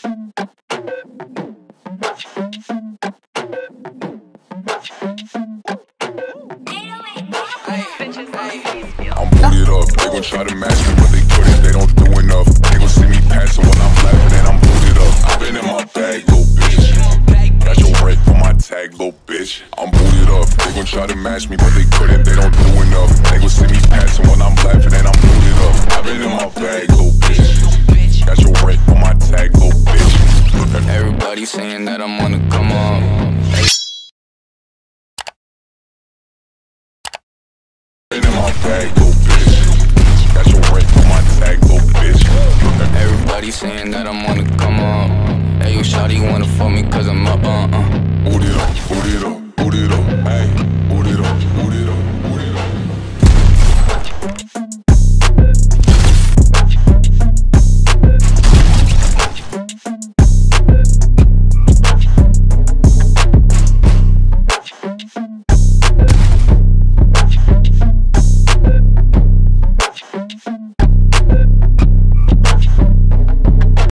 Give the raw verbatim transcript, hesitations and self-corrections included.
Try to match me, but they couldn't, they don't do enough. They gon' see me passing when I'm laughing and I'm booted up. I been in my bag, little bitch. Got your break on my tag, little bitch. I'm booted up, they gon' try to match me, but they couldn't, they don't do enough. They gon' see me passing when I'm laughing and I'm booted up. I been in my bag, little bitch. Got your break on my tag, little bitch. Everybody saying that I'm on the come up. Been in my bag, little bitch. Got your break on my tag, little bitch. Everybody saying that I'm on the come up. Hey, yo, shawty wanna fuck me cause I'm up, uh-uh. Boot it up, boot it up, boot it up, ayy.